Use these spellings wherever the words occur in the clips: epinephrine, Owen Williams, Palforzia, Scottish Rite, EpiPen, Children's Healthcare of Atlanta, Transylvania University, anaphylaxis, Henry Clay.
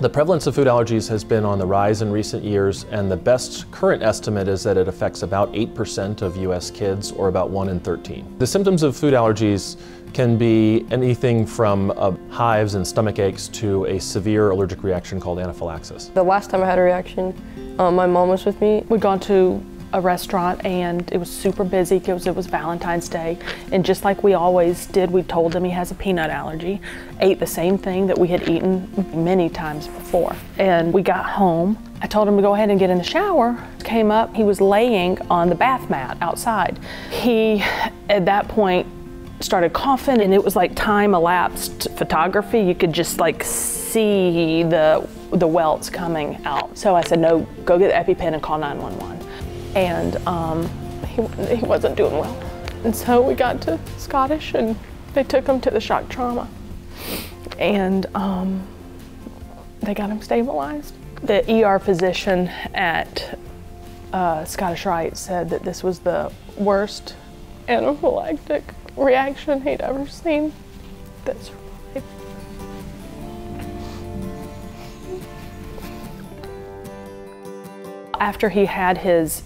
The prevalence of food allergies has been on the rise in recent years, and the best current estimate is that it affects about 8% of U.S. kids, or about 1 in 13. The symptoms of food allergies can be anything from hives and stomach aches to a severe allergic reaction called anaphylaxis. The last time I had a reaction, my mom was with me. We'd gone to a restaurant and it was super busy because it was Valentine's Day, and just like we always did, we told him he has a peanut allergy, ate the same thing that we had eaten many times before. And we got home, I told him to go ahead and get in the shower. Came up, he was laying on the bath mat outside. He, at that point, started coughing, and it was like time elapsed photography. You could just like see the welts coming out. So I said, no, go get the EpiPen and call 911. And he wasn't doing well. And so we got to Scottish and they took him to the shock trauma. And they got him stabilized. The ER physician at Scottish Rite said that this was the worst anaphylactic reaction he'd ever seen. That's right. After he had his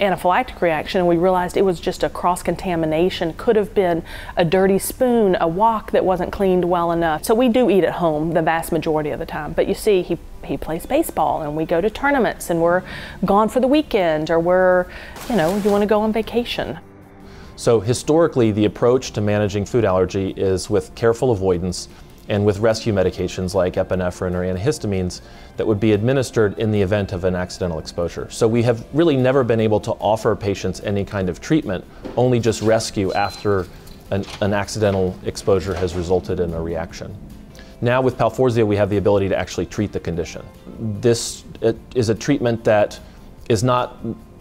anaphylactic reaction, we realized it was just a cross-contamination. Could have been a dirty spoon, a wok that wasn't cleaned well enough. So we do eat at home the vast majority of the time, but you see he plays baseball and we go to tournaments and we're gone for the weekend, or we're, you know, you want to go on vacation. So historically, the approach to managing food allergy is with careful avoidance and with rescue medications like epinephrine or antihistamines that would be administered in the event of an accidental exposure. So we have really never been able to offer patients any kind of treatment, only just rescue after an accidental exposure has resulted in a reaction. Now with Palforzia, we have the ability to actually treat the condition. This is a treatment that is not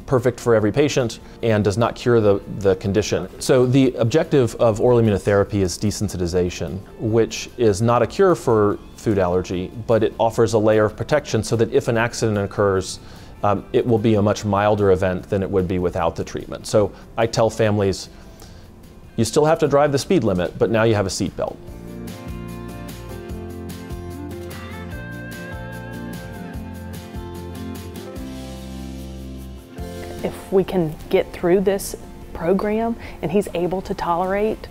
perfect for every patient and does not cure the condition. So the objective of oral immunotherapy is desensitization, which is not a cure for food allergy, but it offers a layer of protection so that if an accident occurs, it will be a much milder event than it would be without the treatment. So I tell families, you still have to drive the speed limit, but now you have a seatbelt. If we can get through this program and he's able to tolerate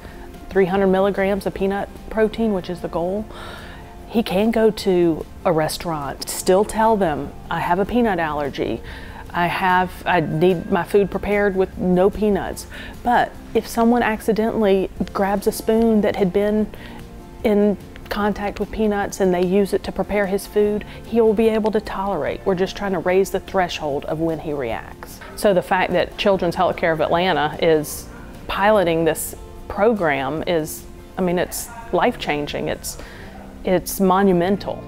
300 milligrams of peanut protein, which is the goal, he can go to a restaurant, still tell them, I have a peanut allergy. I need my food prepared with no peanuts. But if someone accidentally grabs a spoon that had been in contact with peanuts and they use it to prepare his food, he will be able to tolerate. We're just trying to raise the threshold of when he reacts. So the fact that Children's Healthcare of Atlanta is piloting this program is, I mean, it's life-changing. It's monumental.